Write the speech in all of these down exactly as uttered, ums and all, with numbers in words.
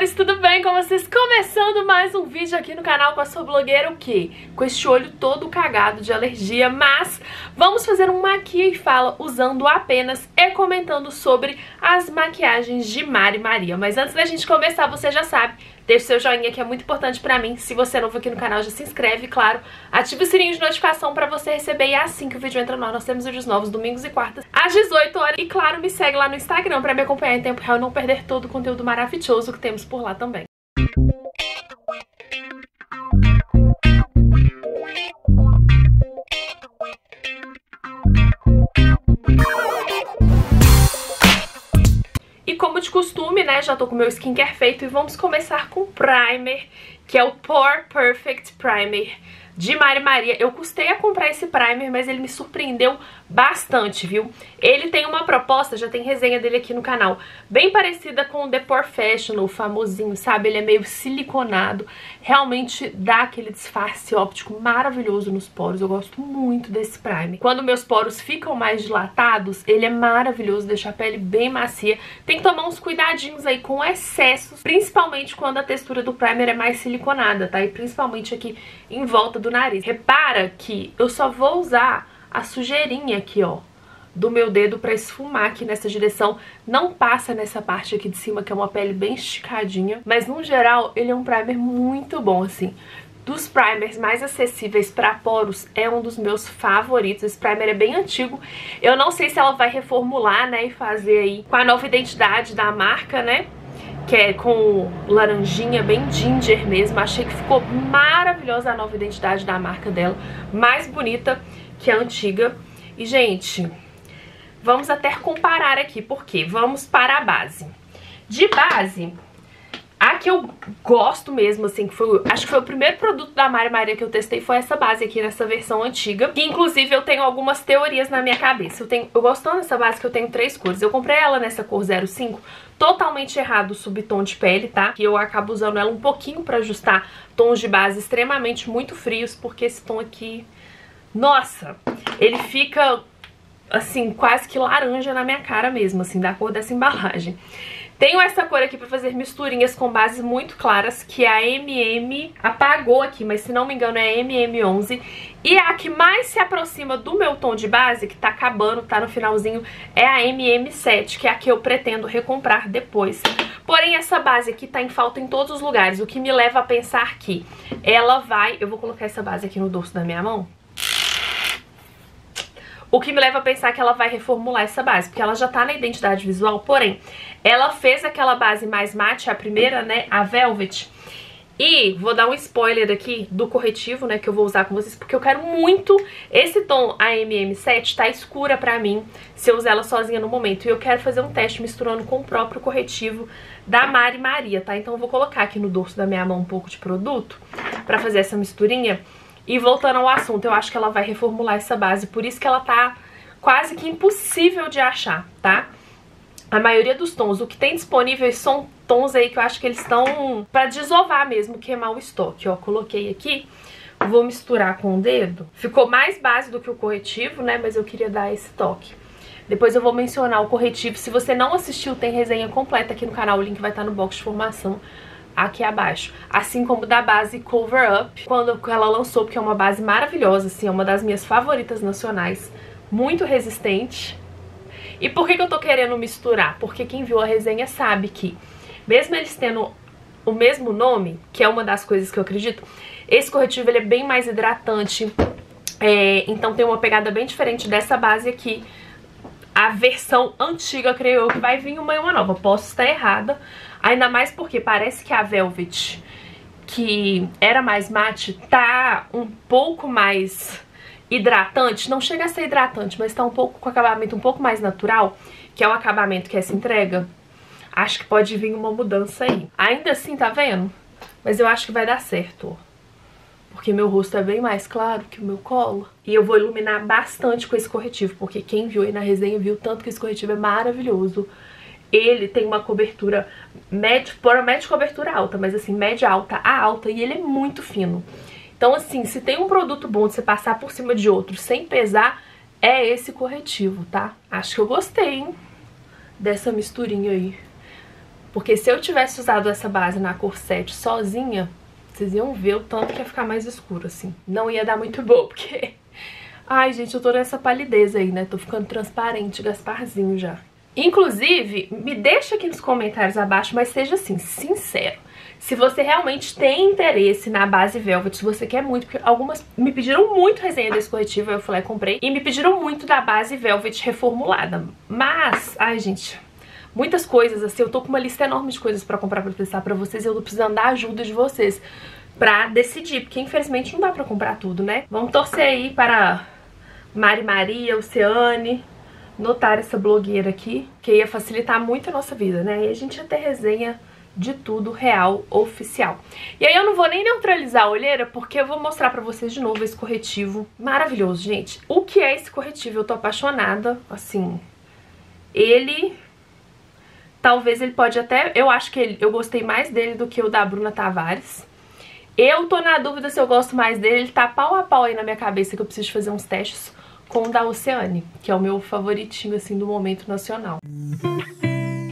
amores, tudo bem com vocês? Começando mais um vídeo aqui no canal com a sua blogueira o quê? Com este olho todo cagado de alergia, mas vamos fazer um maquia e fala usando apenas e comentando sobre as maquiagens de Mari Maria. Mas antes da gente começar, você já sabe, deixa o seu joinha que é muito importante pra mim. Se você é novo aqui no canal, já se inscreve, claro. Ativa o sininho de notificação pra você receber e assim que o vídeo entra no ar, nós temos vídeos novos domingos e quartas às dezoito horas. E claro, me segue lá no Instagram pra me acompanhar em tempo real e não perder todo o conteúdo maravilhoso que temos por lá também. E como de costume, né, já tô com meu skincare feito e vamos começar com o primer, que é o Pore Perfect Primer de Mari Maria. Eu custei a comprar esse primer, mas ele me surpreendeu bastante, viu? Ele tem uma proposta, já tem resenha dele aqui no canal, bem parecida com o The Porefessional, o famosinho, sabe? Ele é meio siliconado, realmente dá aquele disfarce óptico maravilhoso nos poros. Eu gosto muito desse primer. Quando meus poros ficam mais dilatados, ele é maravilhoso, deixa a pele bem macia. Tem que tomar uns cuidadinhos aí com excessos, principalmente quando a textura do primer é mais siliconada, tá? E principalmente aqui em volta do nariz. Repara que eu só vou usar a sujeirinha aqui, ó, do meu dedo pra esfumar aqui nessa direção. Não passa nessa parte aqui de cima, que é uma pele bem esticadinha. Mas, no geral, ele é um primer muito bom, assim. Dos primers mais acessíveis pra poros, é um dos meus favoritos. Esse primer é bem antigo. Eu não sei se ela vai reformular, né, e fazer aí com a nova identidade da marca, né? Que é com laranjinha, bem ginger mesmo. Achei que ficou maravilhosa a nova identidade da marca dela. Mais bonita que a antiga. E, gente, vamos até comparar aqui, porque vamos para a base. De base, a que eu gosto mesmo, assim, que foi, acho que foi o primeiro produto da Mari Maria que eu testei, foi essa base aqui, nessa versão antiga. Que, inclusive, eu tenho algumas teorias na minha cabeça. Eu, tenho, eu gosto tanto dessa base que eu tenho três cores. Eu comprei ela nessa cor zero cinco, totalmente errado o subtom de pele, tá? E eu acabo usando ela um pouquinho pra ajustar tons de base extremamente muito frios, porque esse tom aqui, nossa, ele fica, assim, quase que laranja na minha cara mesmo, assim, da cor dessa embalagem. Tenho essa cor aqui pra fazer misturinhas com bases muito claras, que a M M apagou aqui, mas se não me engano é M M onze. E a que mais se aproxima do meu tom de base, que tá acabando, tá no finalzinho, é a M M sete, que é a que eu pretendo recomprar depois. Porém, essa base aqui tá em falta em todos os lugares, o que me leva a pensar que ela vai... Eu vou colocar essa base aqui no dorso da minha mão. O que me leva a pensar que ela vai reformular essa base, porque ela já tá na identidade visual, porém, ela fez aquela base mais mate, a primeira, né, a Velvet. E vou dar um spoiler aqui do corretivo, né, que eu vou usar com vocês, porque eu quero muito... Esse tom, a M M sete, tá escura pra mim, se eu usar ela sozinha no momento. E eu quero fazer um teste misturando com o próprio corretivo da Mari Maria, tá? Então eu vou colocar aqui no dorso da minha mão um pouco de produto pra fazer essa misturinha. E voltando ao assunto, eu acho que ela vai reformular essa base, por isso que ela tá quase que impossível de achar, tá? A maioria dos tons, o que tem disponível são tons aí que eu acho que eles estão pra desovar mesmo, queimar o estoque, ó. Coloquei aqui, vou misturar com o dedo. Ficou mais base do que o corretivo, né, mas eu queria dar esse toque. Depois eu vou mencionar o corretivo, se você não assistiu, tem resenha completa aqui no canal, o link vai estar no box de formação aqui abaixo, assim como da base Cover Up, quando ela lançou, porque é uma base maravilhosa, assim, é uma das minhas favoritas nacionais, muito resistente. E por que que eu tô querendo misturar? Porque quem viu a resenha sabe que, mesmo eles tendo o mesmo nome, que é uma das coisas que eu acredito, esse corretivo ele é bem mais hidratante, é, então tem uma pegada bem diferente dessa base aqui. A versão antiga, creio eu, que vai vir uma e uma nova. Posso estar errada, ainda mais porque parece que a Velvet, que era mais mate, tá um pouco mais hidratante. Não chega a ser hidratante, mas tá um pouco com acabamento um pouco mais natural, que é o acabamento que essa entrega. Acho que pode vir uma mudança aí. Ainda assim, tá vendo? Mas eu acho que vai dar certo, ó. Porque meu rosto é bem mais claro que o meu colo. E eu vou iluminar bastante com esse corretivo, porque quem viu aí na resenha viu tanto que esse corretivo é maravilhoso. Ele tem uma cobertura média, para média cobertura alta, mas assim, média alta a alta, e ele é muito fino. Então assim, se tem um produto bom de você passar por cima de outro sem pesar, é esse corretivo, tá? Acho que eu gostei, hein, dessa misturinha aí. Porque se eu tivesse usado essa base na cor sete sozinha, vocês iam ver o tanto que ia ficar mais escuro, assim. Não ia dar muito bom, porque... Ai, gente, eu tô nessa palidez aí, né? Tô ficando transparente, Gasparzinho já. Inclusive, me deixa aqui nos comentários abaixo, mas seja assim, sincero. Se você realmente tem interesse na base Velvet, se você quer muito, porque algumas me pediram muito resenha desse corretivo, eu falei, comprei, e me pediram muito da base Velvet reformulada. Mas, ai, gente... muitas coisas, assim, eu tô com uma lista enorme de coisas pra comprar pra testar pra vocês e eu tô precisando da ajuda de vocês pra decidir, porque infelizmente não dá pra comprar tudo, né? Vamos torcer aí para Mari Maria, Océane, notar essa blogueira aqui, que ia facilitar muito a nossa vida, né? E a gente ia ter resenha de tudo real, oficial. E aí eu não vou nem neutralizar a olheira, porque eu vou mostrar pra vocês de novo esse corretivo maravilhoso, gente. O que é esse corretivo? Eu tô apaixonada, assim, ele... Talvez ele pode até... Eu acho que ele, eu gostei mais dele do que o da Bruna Tavares. Eu tô na dúvida se eu gosto mais dele. Ele tá pau a pau aí na minha cabeça, que eu preciso fazer uns testes com o da Océane, que é o meu favoritinho, assim, do momento nacional.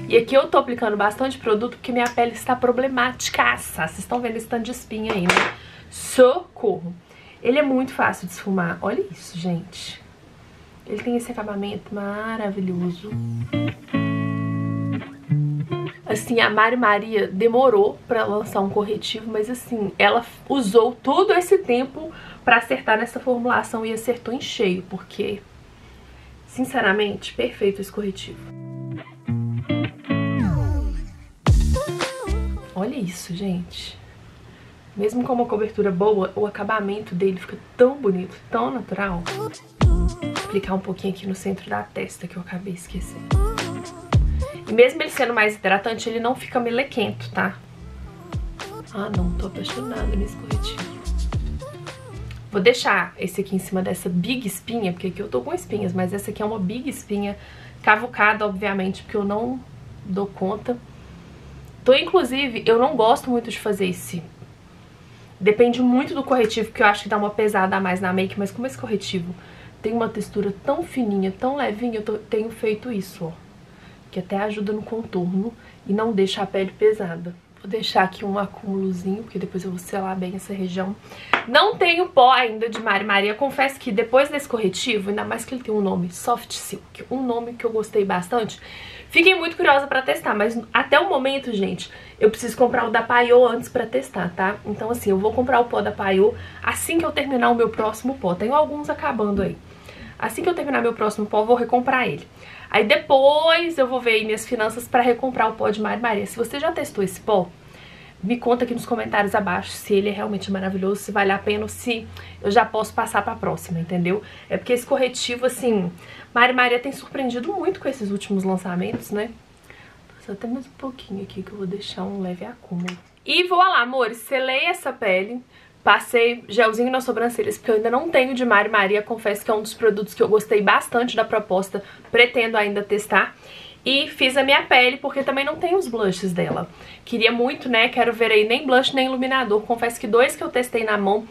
E aqui eu tô aplicando bastante produto porque minha pele está problematicaça. Vocês estão vendo esse tanto de espinha aí, né? Socorro! Ele é muito fácil de esfumar. Olha isso, gente. Ele tem esse acabamento maravilhoso. Assim, a Mari Maria demorou pra lançar um corretivo, mas assim, ela usou todo esse tempo pra acertar nessa formulação e acertou em cheio, porque, sinceramente, perfeito esse corretivo. Olha isso, gente. Mesmo com uma cobertura boa, o acabamento dele fica tão bonito, tão natural. Vou aplicar um pouquinho aqui no centro da testa, que eu acabei esquecendo. E mesmo ele sendo mais hidratante, ele não fica melequento, tá? Ah, não, tô apaixonada nesse corretivo. Vou deixar esse aqui em cima dessa big espinha, porque aqui eu tô com espinhas, mas essa aqui é uma big espinha cavucada, obviamente, porque eu não dou conta. Então, inclusive, eu não gosto muito de fazer esse. Depende muito do corretivo, que eu acho que dá uma pesada a mais na make, mas como esse corretivo tem uma textura tão fininha, tão levinha, eu tô, tenho feito isso, ó. Que até ajuda no contorno e não deixa a pele pesada. Vou deixar aqui um acúmulozinho, porque depois eu vou selar bem essa região. Não tenho pó ainda de Mari Maria. Confesso que depois desse corretivo, ainda mais que ele tem um nome, Soft Silk, um nome que eu gostei bastante, fiquei muito curiosa pra testar, mas até o momento, gente, eu preciso comprar o da Payot antes pra testar, tá? Então assim, eu vou comprar o pó da Payot assim que eu terminar o meu próximo pó. Tenho alguns acabando aí. Assim que eu terminar meu próximo pó, eu vou recomprar ele. Aí depois eu vou ver aí minhas finanças pra recomprar o pó de Mari Maria. Se você já testou esse pó, me conta aqui nos comentários abaixo se ele é realmente maravilhoso, se vale a pena ou se eu já posso passar pra próxima, entendeu? É porque esse corretivo, assim, Mari Maria tem surpreendido muito com esses últimos lançamentos, né? Só até mais um pouquinho aqui que eu vou deixar um leve acúmulo. E vou lá, amores, selei essa pele. Passei gelzinho nas sobrancelhas, porque eu ainda não tenho de Mari Maria, confesso que é um dos produtos que eu gostei bastante da proposta, pretendo ainda testar. E fiz a minha pele, porque também não tem os blushes dela. Queria muito, né, quero ver aí nem blush, nem iluminador, confesso que dois que eu testei na mão,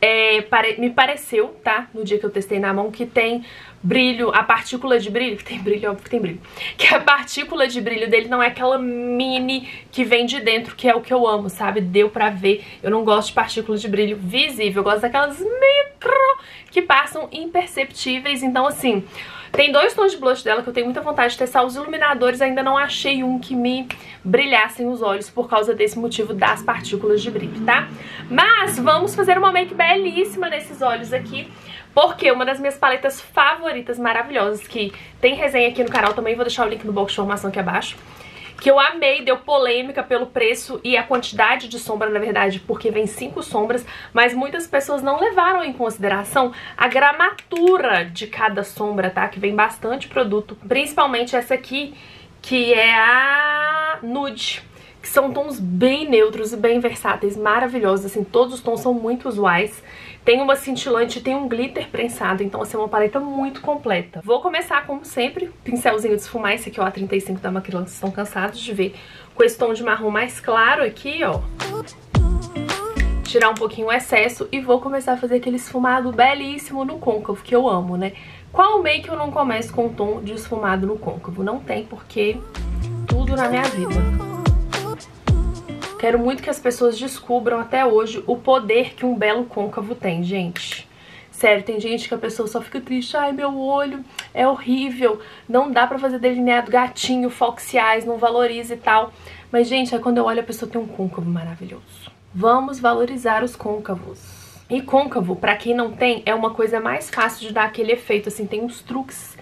é, pare... me pareceu, tá, no dia que eu testei na mão, que tem brilho, a partícula de brilho, que tem brilho, óbvio que tem brilho, que a partícula de brilho dele não é aquela mini que vem de dentro, que é o que eu amo, sabe? Deu pra ver, eu não gosto de partículas de brilho visível, eu gosto daquelas micro que passam imperceptíveis, então assim, tem dois tons de blush dela que eu tenho muita vontade de testar, os iluminadores ainda não achei um que me brilhassem os olhos por causa desse motivo das partículas de brilho, tá? Mas vamos fazer uma make belíssima nesses olhos aqui, porque uma das minhas paletas favoritas, maravilhosas, que tem resenha aqui no canal também, vou deixar o link no box de informação aqui abaixo, que eu amei, deu polêmica pelo preço e a quantidade de sombra, na verdade, porque vem cinco sombras, mas muitas pessoas não levaram em consideração a gramatura de cada sombra, tá? Que vem bastante produto, principalmente essa aqui, que é a nude, que são tons bem neutros e bem versáteis, maravilhosos, assim, todos os tons são muito usuais. Tem uma cintilante, tem um glitter prensado, então assim, é uma paleta muito completa. Vou começar, como sempre, pincelzinho de esfumar, esse aqui é o A trinta e cinco da Macrilan, vocês estão cansados de ver, com esse tom de marrom mais claro aqui, ó. Tirar um pouquinho o excesso e vou começar a fazer aquele esfumado belíssimo no côncavo, que eu amo, né? Qual make eu não começo com um tom de esfumado no côncavo? Não tem, porque tudo na minha vida... Quero muito que as pessoas descubram até hoje o poder que um belo côncavo tem, gente. Sério, tem gente que a pessoa só fica triste. Ai, meu olho é horrível, não dá pra fazer delineado gatinho, fox eyes, não valoriza e tal. Mas, gente, aí quando eu olho a pessoa tem um côncavo maravilhoso. Vamos valorizar os côncavos. E côncavo, pra quem não tem, é uma coisa mais fácil de dar aquele efeito, assim, tem uns truques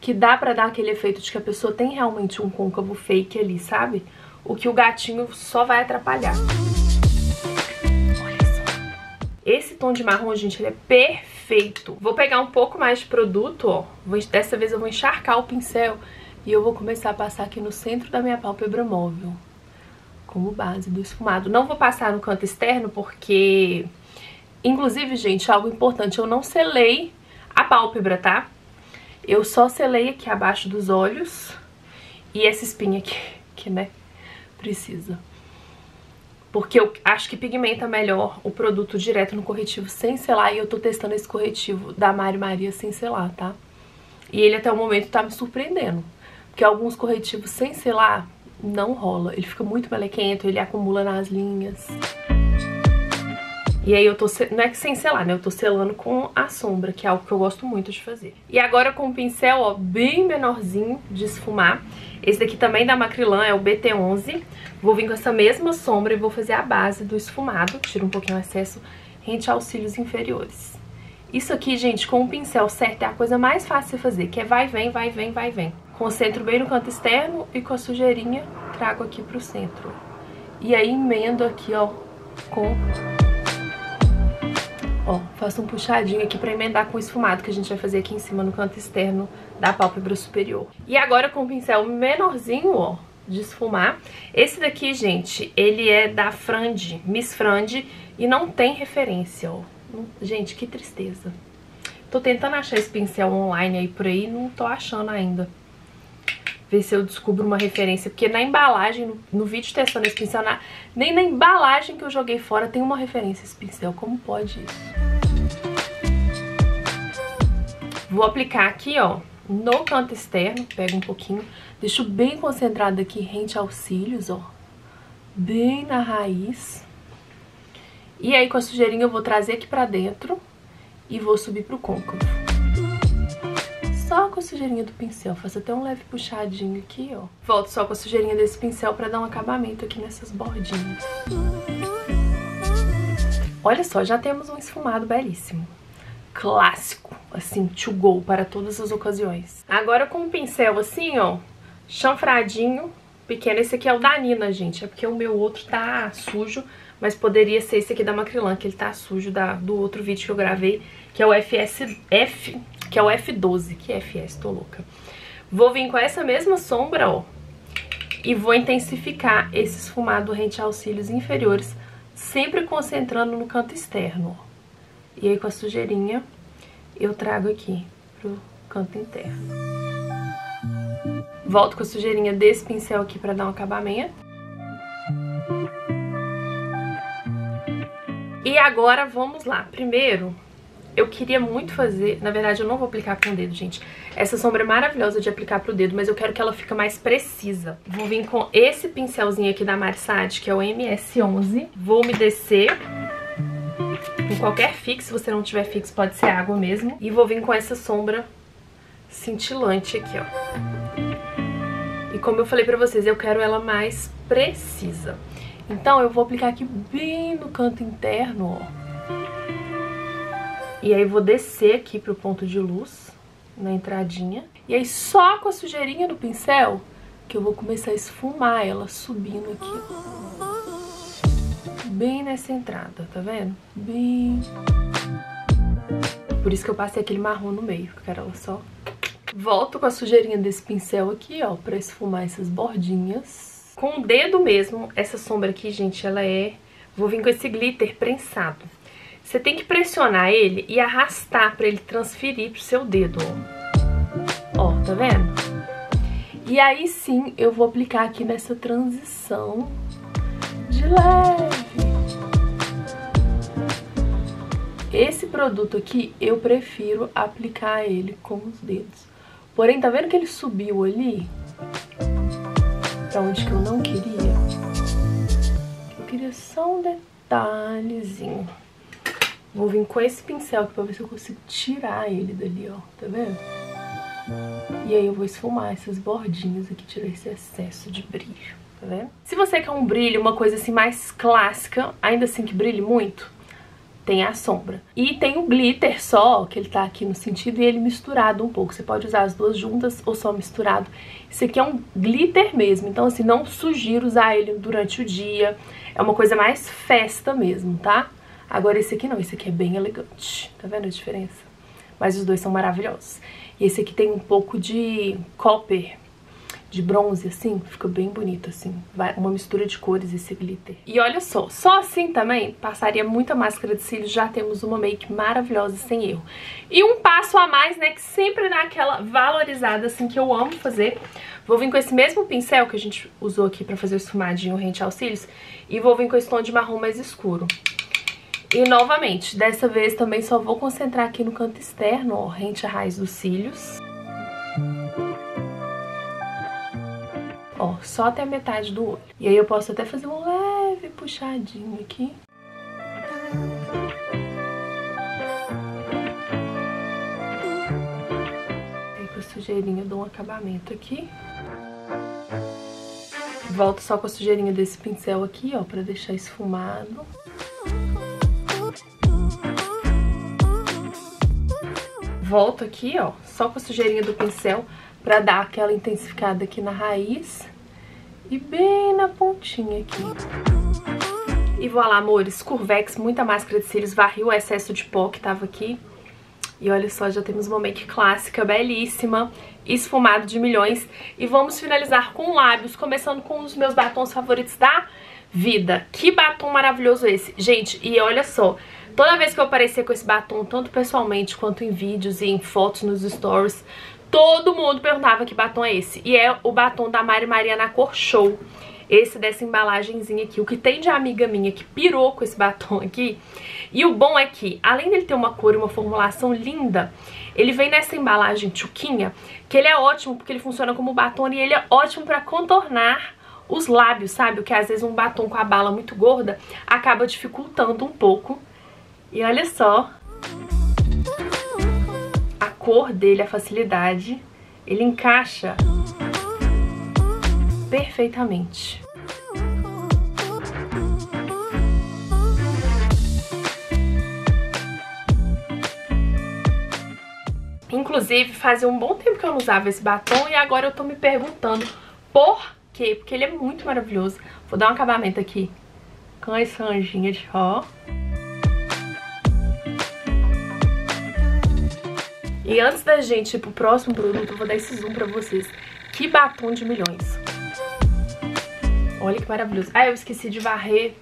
que dá pra dar aquele efeito de que a pessoa tem realmente um côncavo fake ali, sabe? O que o gatinho só vai atrapalhar. Olha só. Esse tom de marrom, gente, ele é perfeito. Vou pegar um pouco mais de produto, ó. Dessa vez eu vou encharcar o pincel e eu vou começar a passar aqui no centro da minha pálpebra móvel, como base do esfumado. Não vou passar no canto externo porque... Inclusive, gente, algo importante, eu não selei a pálpebra, tá? Eu só selei aqui abaixo dos olhos e essa espinha aqui, que, né, precisa. Porque eu acho que pigmenta melhor o produto direto no corretivo sem selar e eu tô testando esse corretivo da Mari Maria sem selar, tá? E ele até o momento tá me surpreendendo, porque alguns corretivos sem selar não rola, ele fica muito melequento, ele acumula nas linhas... E aí eu tô, não é que sem selar, né? Eu tô selando com a sombra, que é algo que eu gosto muito de fazer. E agora com um pincel, ó, bem menorzinho de esfumar. Esse daqui também da Macrilan, é o B T onze. Vou vir com essa mesma sombra e vou fazer a base do esfumado. Tiro um pouquinho o excesso rente aos cílios inferiores. Isso aqui, gente, com o pincel certo é a coisa mais fácil de fazer, que é vai, vem, vai, vem, vai, vem. Concentro bem no canto externo e com a sujeirinha trago aqui pro centro. E aí emendo aqui, ó, com... Ó, faço um puxadinho aqui pra emendar com o esfumado que a gente vai fazer aqui em cima no canto externo da pálpebra superior. E agora com o pincel menorzinho, ó, de esfumar. Esse daqui, gente, ele é da Frandi, Miss Frandi, e não tem referência, ó. Gente, que tristeza. Tô tentando achar esse pincel online aí por aí, não tô achando ainda. Ver se eu descubro uma referência, porque na embalagem, no, no vídeo testando esse pincel, na, nem na embalagem que eu joguei fora tem uma referência esse pincel, como pode isso? Vou aplicar aqui, ó, no canto externo, pego um pouquinho, deixo bem concentrado aqui, rente aos cílios, ó, bem na raiz. E aí com a sujeirinha eu vou trazer aqui pra dentro e vou subir pro côncavo. Só com a sujeirinha do pincel, faço até um leve puxadinho aqui, ó. Volto só com a sujeirinha desse pincel pra dar um acabamento aqui nessas bordinhas. Olha só, já temos um esfumado belíssimo. Clássico, assim, to go para todas as ocasiões. Agora com o pincel assim, ó, chanfradinho, pequeno. Esse aqui é o da Nina, gente, é porque o meu outro tá sujo, mas poderia ser esse aqui da Macrilan, que ele tá sujo da, do outro vídeo que eu gravei, que é o F S F... que é o F doze, que é F S, tô louca. Vou vir com essa mesma sombra, ó, e vou intensificar esse esfumado rente aos cílios inferiores, sempre concentrando no canto externo, ó. E aí com a sujeirinha eu trago aqui pro canto interno. Volto com a sujeirinha desse pincel aqui pra dar um acabamento. E agora vamos lá. Primeiro... eu queria muito fazer... Na verdade, eu não vou aplicar com o dedo, gente. Essa sombra é maravilhosa de aplicar pro dedo, mas eu quero que ela fique mais precisa. Vou vir com esse pincelzinho aqui da Marsade, que é o M S onze. Vou umedecer com qualquer fixo. Se você não tiver fixo, pode ser água mesmo. E vou vir com essa sombra cintilante aqui, ó. E como eu falei pra vocês, eu quero ela mais precisa. Então, eu vou aplicar aqui bem no canto interno, ó. E aí vou descer aqui pro ponto de luz, na entradinha. E aí só com a sujeirinha do pincel que eu vou começar a esfumar ela subindo aqui. Bem nessa entrada, tá vendo? Bem... Por isso que eu passei aquele marrom no meio, porque era ela só... Volto com a sujeirinha desse pincel aqui, ó, pra esfumar essas bordinhas. Com o dedo mesmo, essa sombra aqui, gente, ela é... Vou vir com esse glitter prensado. Você tem que pressionar ele e arrastar pra ele transferir pro seu dedo, ó. Ó, tá vendo? E aí sim eu vou aplicar aqui nessa transição de leve. Esse produto aqui eu prefiro aplicar ele com os dedos. Porém, tá vendo que ele subiu ali? Pra onde que eu não queria? Eu só um detalhezinho. Vou vir com esse pincel aqui pra ver se eu consigo tirar ele dali, ó. Tá vendo? E aí eu vou esfumar essas bordinhas aqui, tirar esse excesso de brilho. Tá vendo? Se você quer um brilho, uma coisa assim mais clássica, ainda assim que brilhe muito, tem a sombra. E tem o glitter só, que ele tá aqui no sentido, e ele misturado um pouco. Você pode usar as duas juntas ou só misturado. Esse aqui é um glitter mesmo, então assim, não sugiro usar ele durante o dia. É uma coisa mais festa mesmo, tá? Agora esse aqui não, esse aqui é bem elegante. Tá vendo a diferença? Mas os dois são maravilhosos. E esse aqui tem um pouco de copper, de bronze, assim, fica bem bonito, assim. Vai uma mistura de cores esse glitter. E olha só, só assim também passaria muita máscara de cílios, já temos uma make maravilhosa, sem erro. E um passo a mais, né, que sempre dá aquela valorizada, assim, que eu amo fazer. Vou vir com esse mesmo pincel que a gente usou aqui pra fazer o esfumadinho rente aos cílios, e vou vir com esse tom de marrom mais escuro. E novamente, dessa vez também só vou concentrar aqui no canto externo, ó, rente à raiz dos cílios. Ó, só até a metade do olho. E aí eu posso até fazer um leve puxadinho aqui. Aí com a sujeirinha eu dou um acabamento aqui. Volto só com a sujeirinha desse pincel aqui, ó, pra deixar esfumado. Volto aqui, ó, só com a sujeirinha do pincel, pra dar aquela intensificada aqui na raiz e bem na pontinha aqui. E vou lá, amores, Curvex, muita máscara de cílios, varri o excesso de pó que tava aqui. E olha só, já temos uma make clássica, belíssima, esfumado de milhões. E vamos finalizar com lábios, começando com um dos meus batons favoritos da vida. Que batom maravilhoso esse! Gente, e olha só, toda vez que eu aparecer com esse batom, tanto pessoalmente quanto em vídeos e em fotos nos stories, todo mundo perguntava que batom é esse. E é o batom da Mari Maria na cor Show. Esse dessa embalagenzinha aqui. O que tem de amiga minha que pirou com esse batom aqui. E o bom é que, além dele ter uma cor e uma formulação linda, ele vem nessa embalagem tchuquinha, que ele é ótimo porque ele funciona como batom e ele é ótimo pra contornar os lábios, sabe? O que às vezes um batom com a bala muito gorda acaba dificultando um pouco. E olha só cor dele, a facilidade, ele encaixa perfeitamente. Inclusive, fazia um bom tempo que eu não usava esse batom e agora eu tô me perguntando por quê, porque ele é muito maravilhoso. Vou dar um acabamento aqui com as franjinhas, ó. E antes da gente ir pro próximo produto, eu vou dar esse zoom pra vocês. Que batom de milhões. Olha que maravilhoso. Ah, eu esqueci de varrer,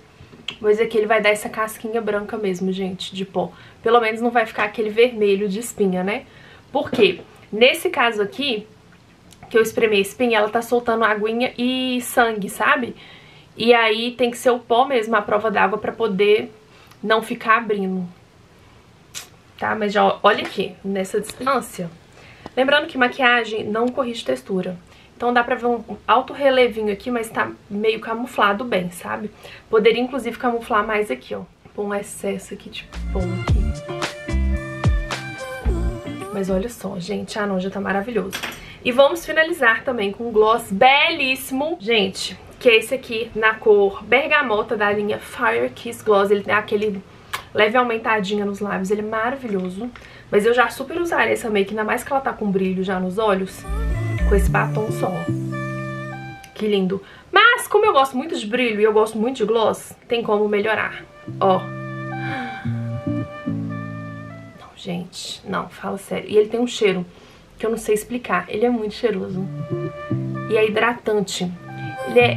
mas aqui ele vai dar essa casquinha branca mesmo, gente, de pó. Pelo menos não vai ficar aquele vermelho de espinha, né? Porque nesse caso aqui, que eu espremei a espinha, ela tá soltando aguinha e sangue, sabe? E aí tem que ser o pó mesmo, a prova d'água, pra poder não ficar abrindo. Tá, mas já olha aqui, nessa distância. Lembrando que maquiagem não corrige textura. Então dá pra ver um alto relevinho aqui, mas tá meio camuflado bem, sabe? Poderia inclusive camuflar mais aqui, ó. Pôr um excesso aqui, tipo, pôr aqui. Mas olha só, gente, ah não, já tá maravilhoso. E vamos finalizar também com um gloss belíssimo, gente, que é esse aqui na cor bergamota da linha Fire Kiss Gloss. Ele tem aquele leve aumentadinha nos lábios, ele é maravilhoso. Mas eu já super usaria essa make, ainda mais que ela tá com brilho já nos olhos, com esse batom só. Que lindo. Mas como eu gosto muito de brilho e eu gosto muito de gloss, tem como melhorar. Ó. Não, gente, não, fala sério. E ele tem um cheiro que eu não sei explicar. Ele é muito cheiroso. E é hidratante. Ele é...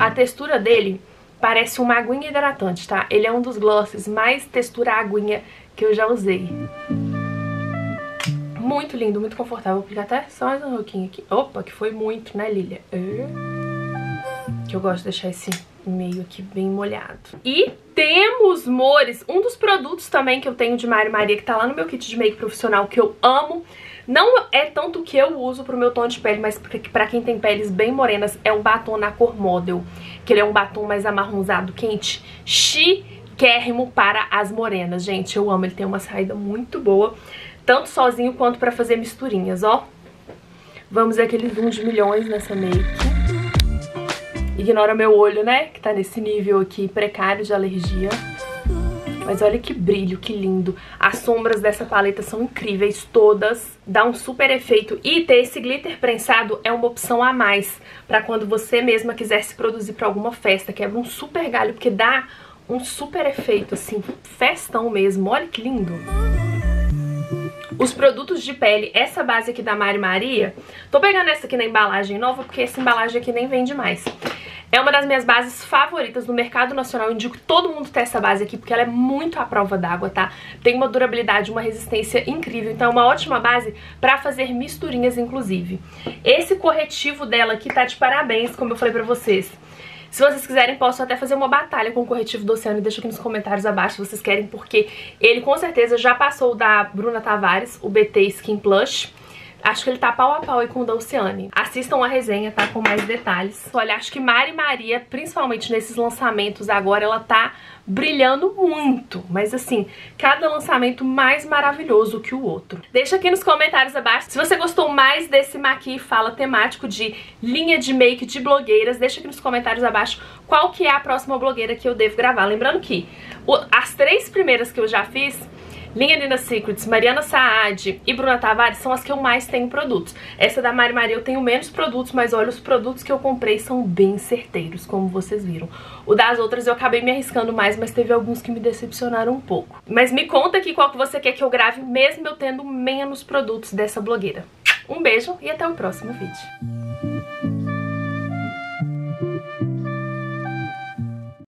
A textura dele parece uma aguinha hidratante, tá? Ele é um dos glosses mais textura aguinha que eu já usei. Muito lindo, muito confortável. Vou aplicar até só mais um pouquinho aqui. Opa, que foi muito, né, Lilia? Que eu gosto de deixar esse meio aqui bem molhado. E temos, mores, um dos produtos também que eu tenho de Mari Maria, que tá lá no meu kit de make profissional, que eu amo. Não é tanto que eu uso pro meu tom de pele, mas pra quem tem peles bem morenas, é um batom na cor Model, que ele é um batom mais amarronzado, quente, chiquérrimo para as morenas. Gente, eu amo, ele tem uma saída muito boa, tanto sozinho quanto pra fazer misturinhas, ó. Vamos ver aquele zoom de milhões nessa make. Ignora meu olho, né, que tá nesse nível aqui precário de alergia. Mas olha que brilho, que lindo. As sombras dessa paleta são incríveis, todas. Dá um super efeito. E ter esse glitter prensado é uma opção a mais pra quando você mesma quiser se produzir pra alguma festa. Quebra um super galho, porque dá um super efeito, assim, festão mesmo. Olha que lindo. Os produtos de pele, essa base aqui da Mari Maria, tô pegando essa aqui na embalagem nova, porque essa embalagem aqui nem vende mais. É uma das minhas bases favoritas no mercado nacional, eu indico todo mundo ter essa base aqui, porque ela é muito à prova d'água, tá? Tem uma durabilidade, uma resistência incrível, então é uma ótima base pra fazer misturinhas, inclusive. Esse corretivo dela aqui tá de parabéns, como eu falei pra vocês. Se vocês quiserem, posso até fazer uma batalha com o corretivo do Océane. Deixa aqui nos comentários abaixo se vocês querem, porque ele com certeza já passou o da Bruna Tavares, o B T Skin Plush. Acho que ele tá pau a pau aí com o da Océane. Assistam a resenha, tá? Com mais detalhes. Olha, acho que Mari Maria, principalmente nesses lançamentos agora, ela tá brilhando muito. Mas assim, cada lançamento mais maravilhoso que o outro. Deixa aqui nos comentários abaixo se você gostou mais desse maqui e fala temático de linha de make de blogueiras. Deixa aqui nos comentários abaixo qual que é a próxima blogueira que eu devo gravar. Lembrando que as três primeiras que eu já fiz, Nina Secrets, Mariana Saad e Bruna Tavares, são as que eu mais tenho produtos. Essa da Mari Maria eu tenho menos produtos, mas olha, os produtos que eu comprei são bem certeiros, como vocês viram. O das outras eu acabei me arriscando mais, mas teve alguns que me decepcionaram um pouco. Mas me conta aqui qual que você quer que eu grave, mesmo eu tendo menos produtos dessa blogueira. Um beijo e até o próximo vídeo.